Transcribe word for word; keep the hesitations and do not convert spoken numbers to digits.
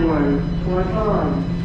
nine one four five.